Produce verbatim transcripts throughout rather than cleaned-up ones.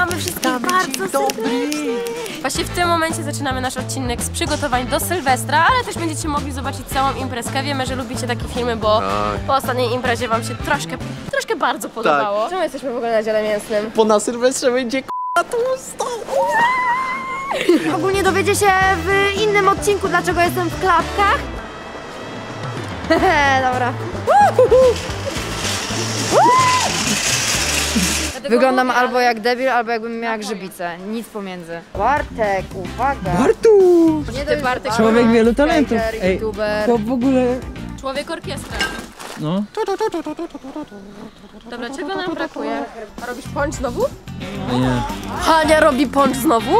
Witamy wszystkich bardzo serdecznie. Właśnie w tym momencie zaczynamy nasz odcinek z przygotowań do Sylwestra, ale też będziecie mogli zobaczyć całą imprezkę. Wiemy, że lubicie takie filmy, bo tak. po ostatniej imprezie wam się troszkę, troszkę bardzo podobało. Tak. Czemu jesteśmy w ogóle na dziele mięsnym? Bo na Sylwestrze będzie k***a tłusto. Ogólnie dowiecie się w innym odcinku, dlaczego jestem w klapkach. Dobra. Wyglądam albo jak debil, albo jakbym miała grzybicę. Nic pomiędzy. Bartek, uwaga! Bartu! Nie ty, Bartek, człowiek Baran, wielu talentów. Skater, ej, youtuber. To w ogóle... Człowiek orkiestra. No. Dobra, czego nam brakuje? A robisz poncz znowu? No. Nie. Hania robi poncz znowu?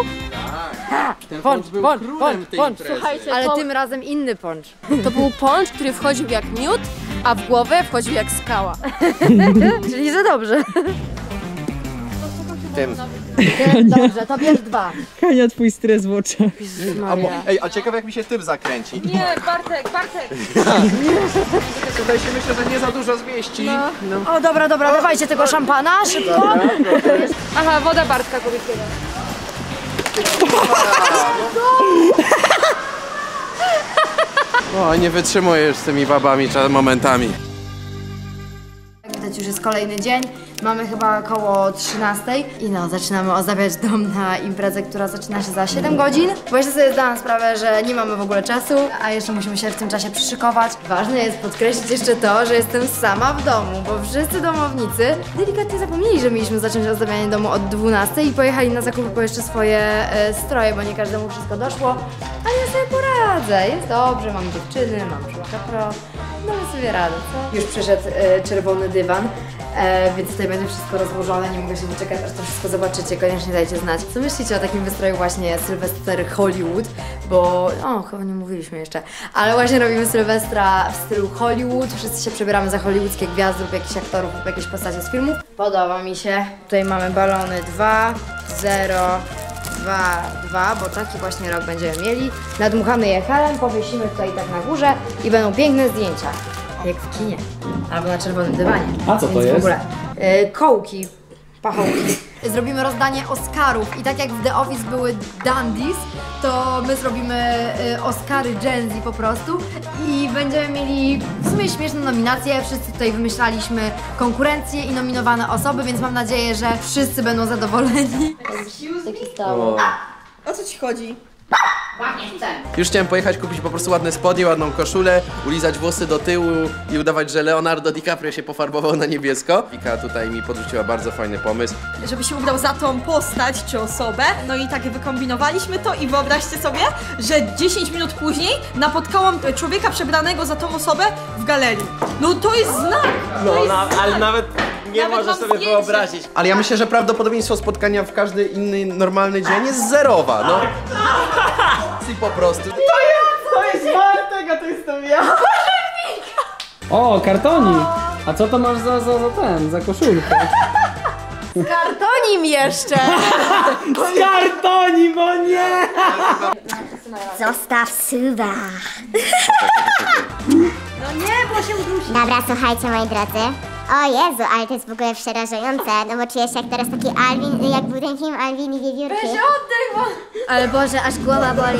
Tak. Ten poncz, poncz był poncz, królem poncz, tej poncz. Słuchajcie, ale to... tym razem inny poncz. To był poncz, który wchodził jak miód, a w głowę wchodził jak skała. Czyli że dobrze. Tym. Dobrze, to bierz dwa. Hania, twój stres w oczach. A, bo, ej, a ciekawe jak mi się typ zakręci. Nie, Bartek, Bartek. Tutaj się myślę, że nie za dużo zmieści. No. No. O, dobra, dobra, o, dawajcie o, tego o, szampana, szybko. Dobra, dobra. Aha, woda Bartka kobieckiego. O, nie wytrzymujesz z tymi babami momentami. Już jest kolejny dzień, mamy chyba około trzynastej i no, zaczynamy ozdabiać dom na imprezę, która zaczyna się za siedem godzin. Bo jeszcze sobie zdałam sprawę, że nie mamy w ogóle czasu, a jeszcze musimy się w tym czasie przyszykować. Ważne jest podkreślić jeszcze to, że jestem sama w domu, bo wszyscy domownicy delikatnie zapomnieli, że mieliśmy zacząć ozdabianie domu od dwunastej i pojechali na zakupy po jeszcze swoje e, stroje, bo nie każdemu wszystko doszło. A ja sobie poradzę, jest dobrze, mam dziewczyny, mam Przyłaka Pro, damy sobie radę, co? Już przyszedł e, czerwony dywan. E, więc tutaj będzie wszystko rozłożone, nie mogę się doczekać, aż to wszystko zobaczycie, koniecznie dajcie znać. Co myślicie o takim wystroju właśnie Sylwester Hollywood? Bo, o, chyba nie mówiliśmy jeszcze, ale właśnie robimy Sylwestra w stylu Hollywood, wszyscy się przebieramy za hollywoodzkie gwiazdy lub jakichś aktorów lub jakieś postacie z filmów. Podoba mi się. Tutaj mamy balony dwa, zero, dwa, dwa, bo taki właśnie rok będziemy mieli. Nadmuchamy je helem, powiesimy tutaj tak na górze i będą piękne zdjęcia. Jak w kinie, albo na czerwonym dywanie. A co to jest? W ogóle. Yy, kołki, pachołki. Zrobimy rozdanie Oscarów i tak jak w The Office były Dundies, to my zrobimy yy, Oscary Gen Z po prostu i będziemy mieli w sumie śmieszne nominacje. Wszyscy tutaj wymyślaliśmy konkurencje i nominowane osoby, więc mam nadzieję, że wszyscy będą zadowoleni. Taki stało. O co ci chodzi? Już chciałem pojechać kupić po prostu ładne spodnie, ładną koszulę, ulizać włosy do tyłu i udawać, że Leonardo DiCaprio się pofarbował na niebiesko. Wika tutaj mi podrzuciła bardzo fajny pomysł. Żeby się ubrał za tą postać czy osobę, no i tak wykombinowaliśmy to i wyobraźcie sobie, że dziesięć minut później napotkałam człowieka przebranego za tą osobę w galerii. No to jest znak! No, jest na, znak. Ale nawet... Nie możesz sobie zdjęcie wyobrazić. Ale ja myślę, że prawdopodobieństwo spotkania w każdy inny normalny dzień jest zerowa, no. I po prostu. To jest, to jest Bartek, a to jestem ja. O, kartonik. A co to masz za, za, za ten, za koszulkę? Kartonim jeszcze. Kartonim, o nie. Zostaw Sylwa. No nie, bo się wróci. Dobra, słuchajcie moi drodzy. O Jezu, ale to jest w ogóle przerażające, no bo czuję się jak teraz taki Alvin, jak był ten film Alvin i wiewiórki. Weź oddech, bo... Ale Boże, aż głowa boli.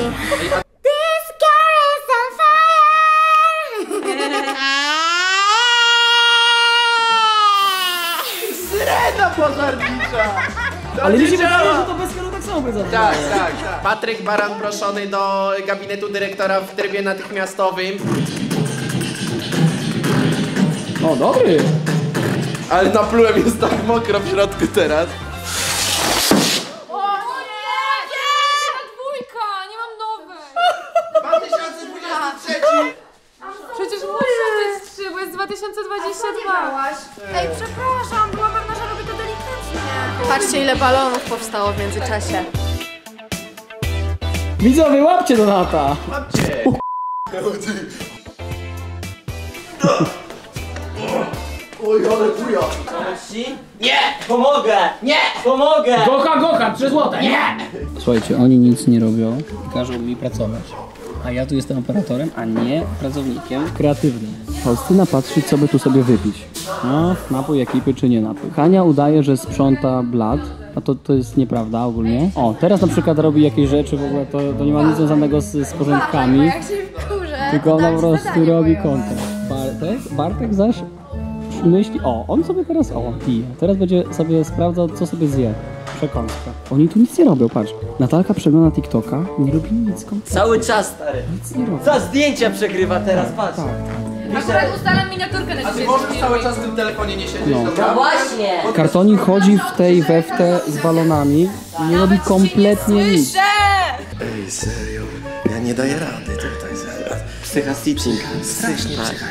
This girl is on fire! Syrena pożarnicza! Ale mi się wydaje, że to bez kieru tak samo wygląda. Tak, tak, tak. Patryk Baran proszony do gabinetu dyrektora w trybie natychmiastowym. O, dobry! Ale naplułem, jest tak mokro w środku teraz. O, o nie! Jest! Ta dwójka! Nie mam nowej! dwa tysiące dwudziesty trzeci! Przecież muszę być trzy, bo jest dwa tysiące dwudziesty drugi. Ej, przepraszam, była pewna, że robię to delikatnie. Patrzcie, ile balonów powstało w międzyczasie. Widzowie, łapcie Donata! Łapcie! O, oj, ale buja! Nie! Pomogę! Nie! Pomogę! Gocha, gocha! trzy złote! Nie! Słuchajcie, oni nic nie robią i każą mi pracować. A ja tu jestem operatorem, a nie pracownikiem kreatywnym. Faustyna patrzy, co by tu sobie wypić. No, napój ekipy czy nie napój. Hania udaje, że sprząta blat, a to, to jest nieprawda ogólnie. O, teraz na przykład robi jakieś rzeczy, w ogóle to, to nie ma nic związanego z, z porządkami. Mama, jak się wkurzę, tylko ona po prostu robi kontakt. Bartek, Bartek zaś myśli, o, on sobie teraz, o, pije. Teraz będzie sobie sprawdzał, co sobie zje. Przekąska. Oni tu nic nie robią, patrz. Natalka przegląda TikToka, nie robi nic kompletnie. Cały czas, stary. Nic nie robi. Za zdjęcia przegrywa teraz, patrz. Tak, tak. Akurat ustalam miniaturkę na siebie. A ty możesz cały czas w tym telefonie nie siedzieć, no. Dobra? No właśnie! Kartoni chodzi w tej weftę z balonami i nie robi kompletnie nic. Ej, serio? Ja nie daję rady tutaj zaraz. Psycha stitching. Strasznie psycha siada.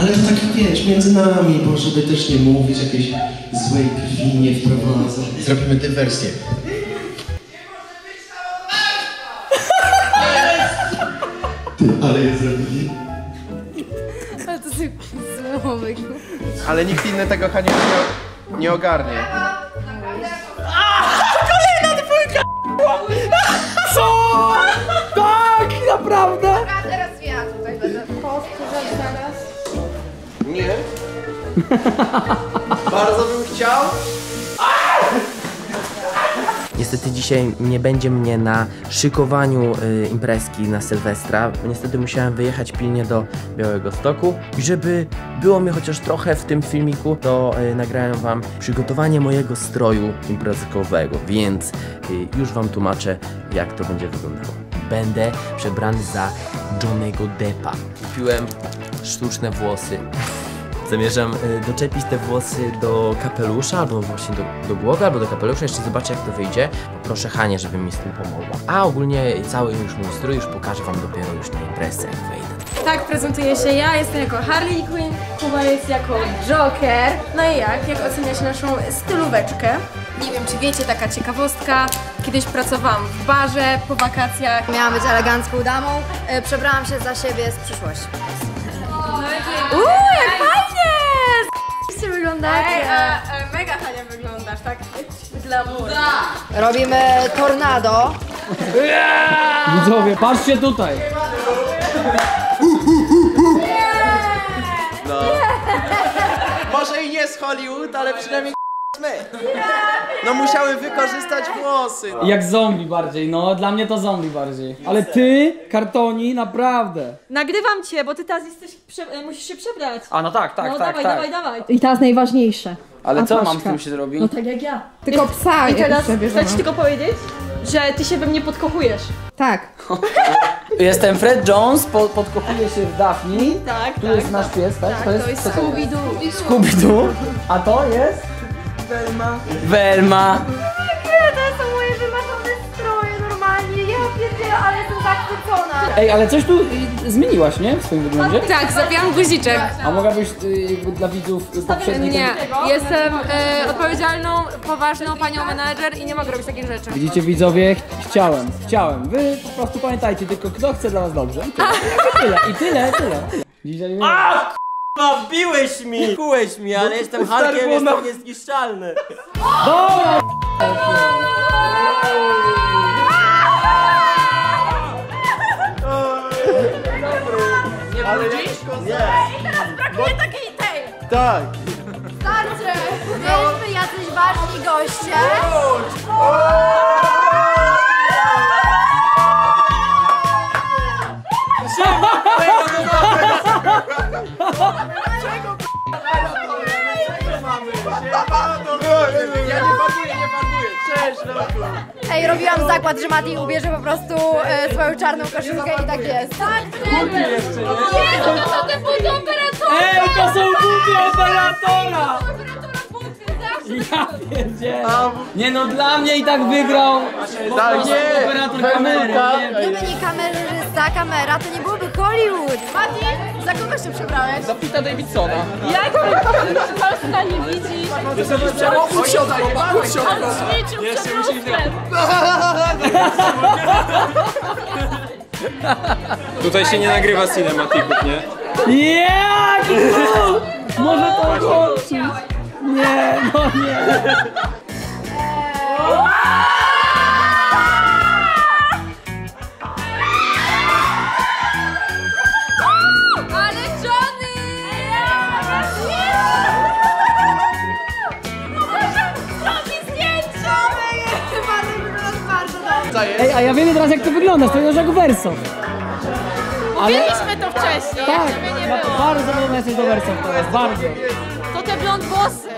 Ale tak, wiesz, między nami, bo żeby też nie mówić jakiejś złej krwi nie wprowadzać. Zrobimy dywersję. Ty, ale je zrobili. Ale nikt inny tego Hania nie, nie ogarnie. Kolejna dwójka! Co? Tak, naprawdę? A teraz ja tutaj będę powtórzać zaraz. Nie. Bardzo bym chciał. Niestety dzisiaj nie będzie mnie na szykowaniu y, imprezki na Sylwestra. Niestety musiałem wyjechać pilnie do Białegostoku. I żeby było mnie chociaż trochę w tym filmiku, to y, nagrałem wam przygotowanie mojego stroju imprezkowego. Więc y, już wam tłumaczę, jak to będzie wyglądało. Będę przebrany za Johnny'ego Depa. Kupiłem sztuczne włosy. Zamierzam doczepić te włosy do kapelusza, albo właśnie do, do głowy, albo do kapelusza. Jeszcze zobaczę, jak to wyjdzie. Proszę Hanię, żeby mi z tym pomogła. A ogólnie cały już mój strój już pokażę wam dopiero już na imprezce, jak wejdę. Tak prezentuję się ja, jestem jako Harley Quinn, Kuba jest jako Joker. No i jak? Jak oceniasz naszą stylóweczkę? Nie wiem, czy wiecie, taka ciekawostka. Kiedyś pracowałam w barze po wakacjach. Miałam być elegancką damą. Przebrałam się za siebie z przyszłości. Uuu, jak fajnie! Z***** się wyglądacie. Ej, a, a mega fajnie wyglądasz, tak? Dla mur. Robimy tornado. Yeah! Widzowie, patrzcie tutaj! No. Yeah! Może i nie z Hollywood, ale przynajmniej my. No musiałem wykorzystać włosy. No. Jak zombie bardziej, no dla mnie to zombie bardziej. Ale ty, Kartoni, naprawdę. Nagrywam cię, bo ty teraz jesteś, musisz się przebrać. A no tak, tak, no, tak. No dawaj, tak. dawaj, dawaj. I teraz najważniejsze. Ale co mam z tym się zrobić? No tak jak ja. Tylko psa. I teraz chcę ci tylko powiedzieć, że ty się we mnie podkochujesz. Tak. Jestem Fred Jones, po, podkochuję się w Daphne. Tak, tu tak, jest tak, nasz pies, tak? tak to, jest, to jest Scooby-Doo. Scooby-Doo. A to jest? Velma. Velma. Nie, to są moje wymarzone stroje normalnie. Ja pierdzielę, ale jestem zachwycona. Ej, ale coś tu zmieniłaś, nie? W swoim wyglądzie? Tak, zabiłam guziczek. A mogłabyś jakby dla widzów poprzednich... Nie, jestem y, odpowiedzialną, poważną panią menadżer i nie mogę robić takich rzeczy. Widzicie widzowie, chciałem, chciałem. Wy po prostu pamiętajcie, tylko kto chce dla was dobrze. I tyle, i tyle, i tyle. tyle. Dzisiaj biłeś mi! Kułeś mi, ale jestem Harkiem, jestem niezniszczalny! Dobra! Nie wrócisz? Nie! I teraz brakuje takiej tej! Tak! Starczy! Byliśmy jacyś ważni goście! Czego ja nie panuję, nie panuję. Cześć, no. Ej, robiłam zakład, że Mati ubierze po prostu e, swoją czarną koszulkę i tak jest. Tak, jeszcze, nie? Jezu, to są te buty operatora! Ej, to są buty operatora! Ja pierdzielę. Nie no, dla mnie i tak wygrał operator kamery. Gdyby nie kamerzysta, kamera, to nie byłoby Hollywood. Mati, za kogo się przebrałeś? Za Pita Davidsona. Jak Polska nie widzi? Usiadaj, usiadaj. On świecił przed lustrem. Tutaj się nie nagrywa cinematików, nie? Jak? Może to odłączyć? Nie, no nie! Ale Johnny! Ej, a ja wiem teraz jak to wygląda, to jest jak werso. Mówiliśmy to wcześniej, tak, żeby nie było. Bardzo podobny jesteś do werso, to jest bardzo. To te blond włosy.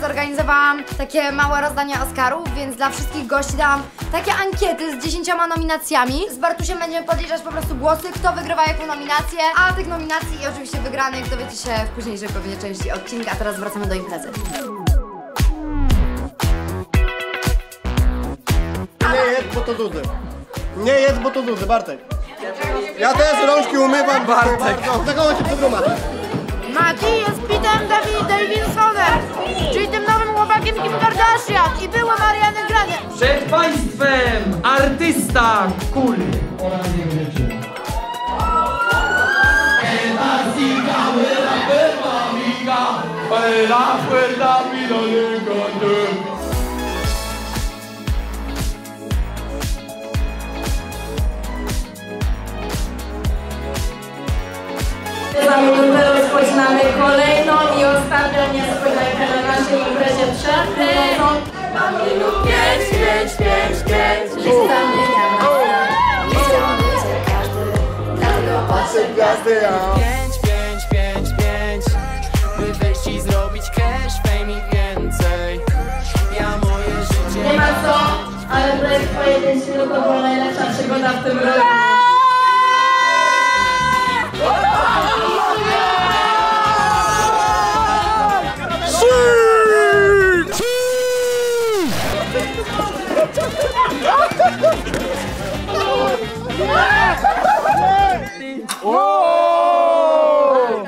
Zorganizowałam takie małe rozdania Oscarów, więc dla wszystkich gości dałam takie ankiety z dziesięcioma nominacjami. Z Bartusiem będziemy podliczać po prostu głosy, kto wygrywa jaką nominację, a tych nominacji i oczywiście wygranych dowiecie się w późniejszej pewnie części odcinka, a teraz wracamy do imprezy. Nie jedz, bo to duży. Nie jedz, bo to duży, Bartek. Ja też rączki umywam, Bartek. Za kogo się przegromadzę? Maciej jest Pitem Davidsonem, czyli tym nowym chłopakiem Kim Kardashian i było Marianne Granie. Przed państwem artysta kuli oraz jego dziewczyna. Dopiero rozpoczynamy kolejną i ostatnią niespodziankę na naszej imprezie przed tym. Mam minut pięć, pięć, pięć, pięć. I zamienia na nie chciałam być jak każdy, dlatego patrzę w gwiazdy. Pięć, pięć, pięć, pięć, by wejść i zrobić cash, fame i więcej. Ja moje życie... Nie ma co, ale projekt pojedynczy to była najlepsza przygoda w tym roku.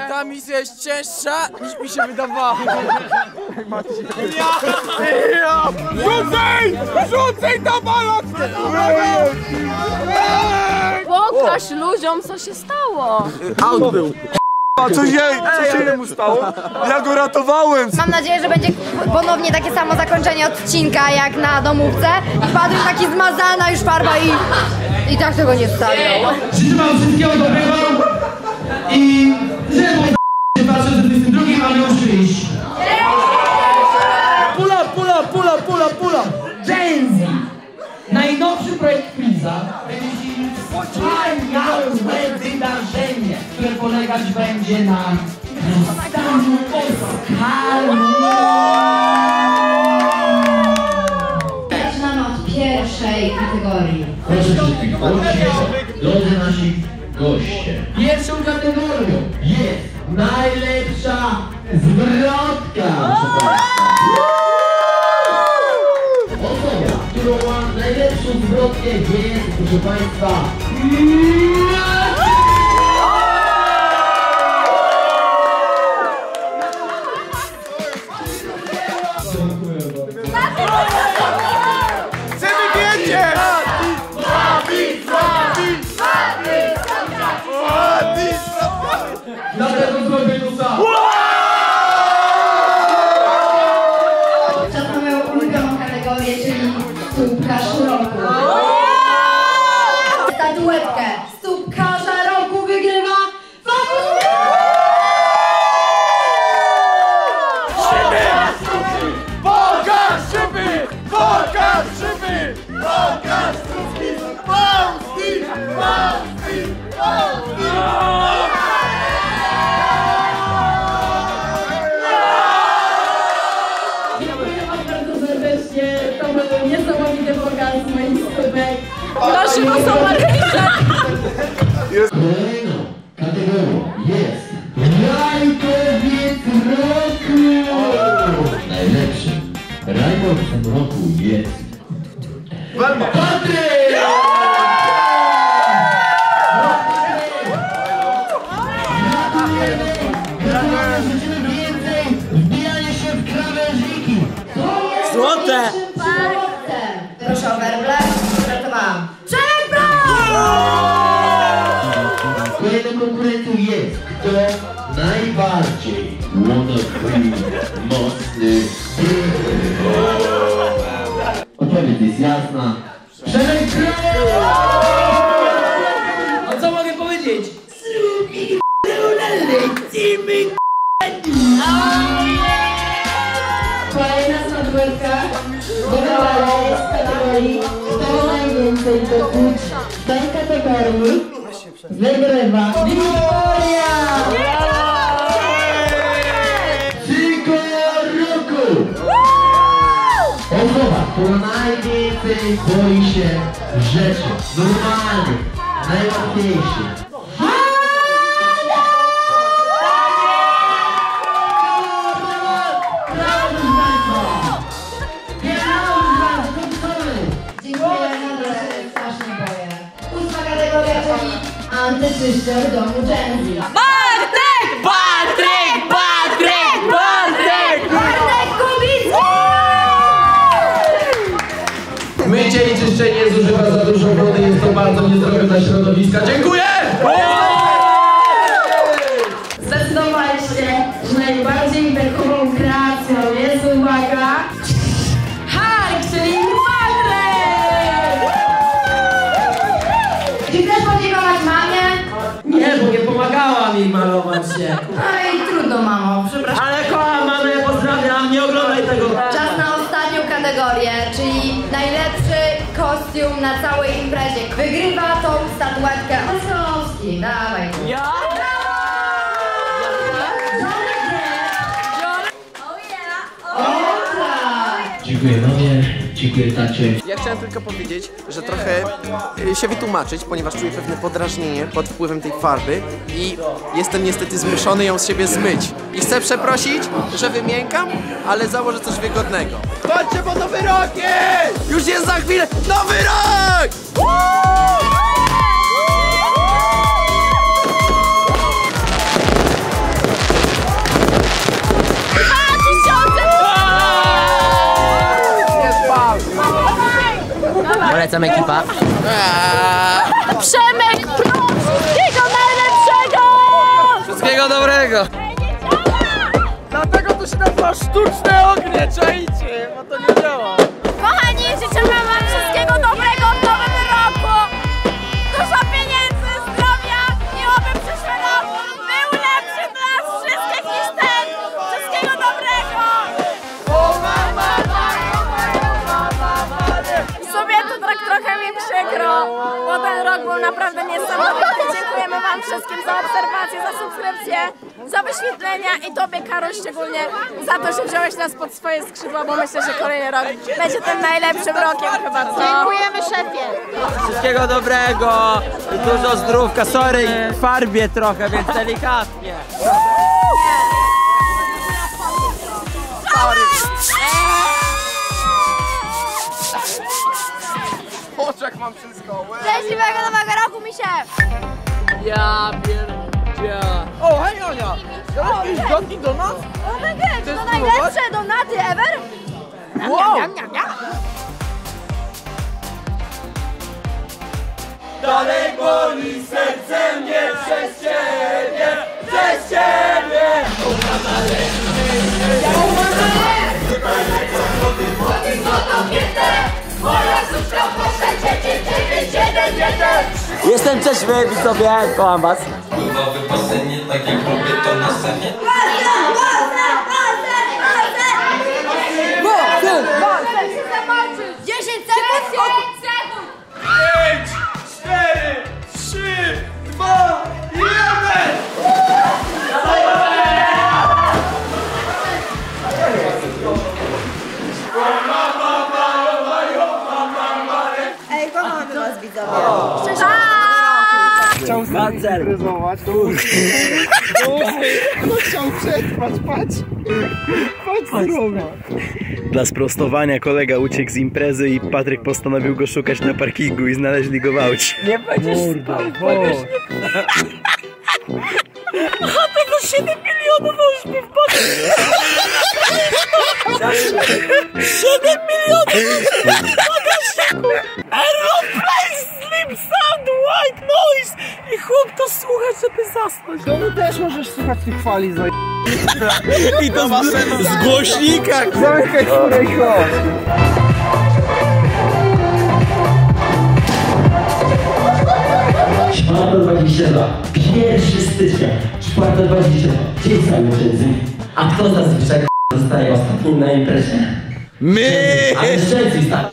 Ta misja jest cięższa niż mi się wydawało. Rzucaj! Rzucaj to balot! Pokaż ludziom co się stało. Out był. A co się, co się mu stało? Ja go ratowałem! Mam nadzieję, że będzie ponownie takie samo zakończenie odcinka jak na domówce. I padł już taki zmazana już farba i... I tak tego nie wstawiał. Życzę wszystkiego dobrego i... Że patrzę w dwudziestym drugim, ale już wyjść. Pula, pula, pula, pula, pula! Gen Z! Najnowszy projekt Priza. Wspaniałe wydarzenie, które polegać będzie na rozdaniu Oscarów. Zaczynamy od pierwszej kategorii. Drodzy nasi goście, pierwszą kategorią jest najlepsza zwrotka. Osoba, którą ma najlepszą zwrotkę, jest, proszę Państwa, Rajkowiec roku! Najlepszy! Rajkowiec Nagrodą w tym roku jest... Velma! Patryk! Gratulujemy! Gratulujemy! Życzymy więcej wbijania się w krawężniki! Złote! Proszę o werble. Gratulowałam. Przepraszam! Kolejnym konkurentem jest kto najbardziej łonotliwy, mocny. Odpowiedź jest jasna. A co mogę powiedzieć? Kolejna spadłetka wybrała jest w kategorii kto najwięcej dokuć. W tej kategorii wygrywa Wiktoria! Osoba, która najwięcej boi się rzeczy. Normalnie, najłatwiejsze. Dziękuję bardzo, że się strasznie boję. Ósma kategoria, czyli antyczyszczor domu Gen Z. Bartek! Bartek! Bartek! Bartek! Bartek! Mycie i czyszczenie zużywa za dużo wody, jest to bardzo niezdrowe dla środowiska. Dziękuję! Zdecydowaliście, że najbardziej bekową kreacją jest, uwaga, Hark, czyli Patryk! Czy chcesz podziękować mamie? Nie, bo nie pomagała mi malować się. No i trudno, mamo, przepraszam. Ale kocham mamę, pozdrawiam, nie oglądaj tego. Czas na ostatnią kategorię, czyli najlepszy kostium na całej imprezie. Wygrywa tą statuetkę Oscary. Dawaj. Ja? Oh yeah. Oh yeah. Dziękuję mamie, dziękuję tacie. Ja chciałem tylko powiedzieć, że trochę się wytłumaczyć, ponieważ czuję pewne podrażnienie pod wpływem tej farby i jestem niestety zmuszony ją z siebie zmyć. I chcę przeprosić, że wymiękam, ale założę coś wygodnego. Patrzcie, bo nowy rok jest! Już jest za chwilę nowy rok! Polecam ekipa. Przemek, plus! Jego najlepszego! Wszystkiego dobrego! Dlatego to się nazywa sztuczne ognie, czajcie, bo to nie działa. Kochani, życzę wam wszystkiego dobrego w nowym roku. Dużo pieniędzy, zdrowia i oby przyszły rok był lepszy dla nas wszystkich niż ten. Wszystkiego dobrego. W sumie to tak trochę mi przykro, bo ten rok był naprawdę niesamowity. Dziękujemy wam wszystkim za obserwację, za subskrypcję, za wyświetlenia i tobie, Karol, szczególnie za to, że wziąłeś nas pod swoje skrzydła, bo myślę, że kolejny rok będzie tym najlepszym rokiem chyba, co? Dziękujemy szefie! Wszystkiego dobrego i dużo zdrówka, sorry, w farbie trochę, więc delikatnie. Sorry. Oczek mam wszystko. Szczęśliwego nowego roku, misie! Ja pierdzia. O, hej Hania! Zaraz jakieś donki do nas? O my god, to najlepsze donaty ever! Wow! Dalej boli serce mnie przez ciebie, przez ciebie! Ona ma lepszy, ona ma lepszy! Młody złotą piętę, moja suszka poszedł dziewięć dziewięć dziewięć dziewięć! Jestem Czeszmy, widzowie, kocham was. Pływały basenie, tak jak lubię to na scenie. Basen, basen, basen, basen! Basen, basen! dziesięć sekund! pięć, cztery, trzy, dwa, jeden! Ej, kochamy was, widzowie. Szczerze. Chciał zryzować. No chciał przetrwać, patrz. Patrz zrobię. Dla sprostowania kolega uciekł z imprezy i Patryk postanowił go szukać na parkingu i znaleźli go w aucie. Nie będziesz spał, będziesz nie... Chata za siedem milionów ożby w Patryk! siedem milionów ożby w sound white noise! I chłop to słucha, żeby zasnąć. To my też możesz słuchać tych fali za... I to z, z głośnika! Zamykaj chmurę i chodź! czwarta dwadzieścia dwa, pierwszego stycznia, czwarta dwadzieścia dwa, dzień zajmujący. A kto zazwyczaj zostaje ostatnim na imprezie? My! A mężczyzn zostaje!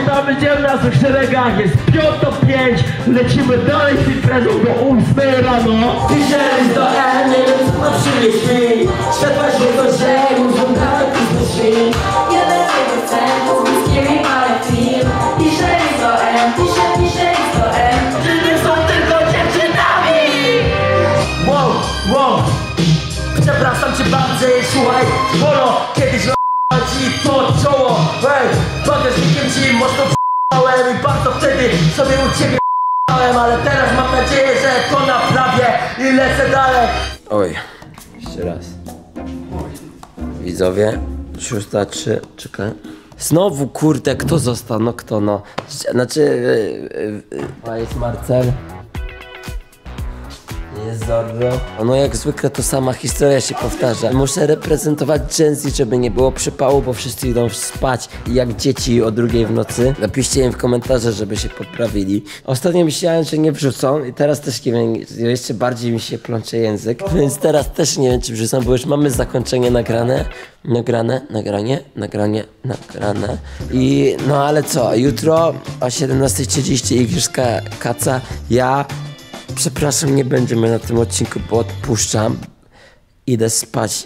Witamy Cię w naszych szeregach, jest piąta pięć, lecimy dalej z imprezą do ósmej rano. Piszemy do Eny, co ma przynieść mi? Światła żółto ziemi, żądamy tu z drzwi. Jeden z procentów, z niskimi mamy film. Piszemy do Eny, pisze, pisze do Eny. Czyny są tylko dziewczynami! Wow, wow! Przepraszam Cię bardzo, słuchaj, polo, kiedyś ci to czoło, ej, bagażnikiem ci mocno p***ałem i bardzo wtedy sobie u ciebie p***ałem, ale teraz mam nadzieję, że to naprawię i lecę dalej. Oj, jeszcze raz. Widzowie, szósta, trzy, czekaj. Znowu kurde, kto został, no kto no. Znaczy, yy, yy, yy. A jest Marcel. No jak zwykle to sama historia się powtarza. Muszę reprezentować Gen Z, żeby nie było przypału, bo wszyscy idą spać jak dzieci o drugiej w nocy. Napiszcie im w komentarzach, żeby się poprawili. Ostatnio myślałem, że nie wrzucą i teraz też nie wiem, jeszcze bardziej mi się plącze język. Więc teraz też nie wiem, czy wrzucą, bo już mamy zakończenie nagrane. Nagrane, nagranie, nagranie, nagrane. I no ale co, jutro o siedemnastej trzydzieści igrzyska kaca, ja... Przepraszam, nie będziemy na tym odcinku, bo odpuszczam. Idę spać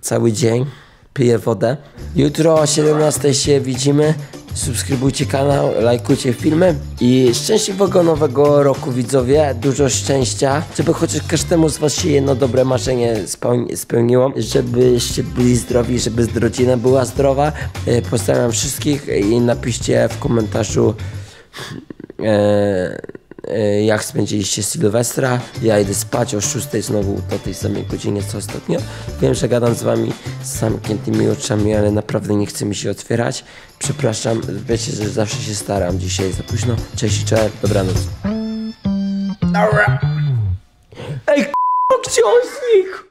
cały dzień, piję wodę. Jutro o siedemnastej się widzimy. Subskrybujcie kanał, lajkujcie filmy i szczęśliwego nowego roku, widzowie. Dużo szczęścia, żeby chociaż każdemu z was się jedno dobre marzenie spełni spełniło, żebyście byli zdrowi, żeby rodzina była zdrowa. Pozdrawiam wszystkich i napiszcie w komentarzu e jak spędziliście Sylwestra. Ja idę spać o szóstej znowu do tej samej godzinie co ostatnio. Wiem, że gadam z wami z zamkniętymi oczami, ale naprawdę nie chce mi się otwierać. Przepraszam, wiecie, że zawsze się staram. Dzisiaj za późno. Cześć i cześć, dobranoc. Dobra. Ej, k***o, gdzie on znikł?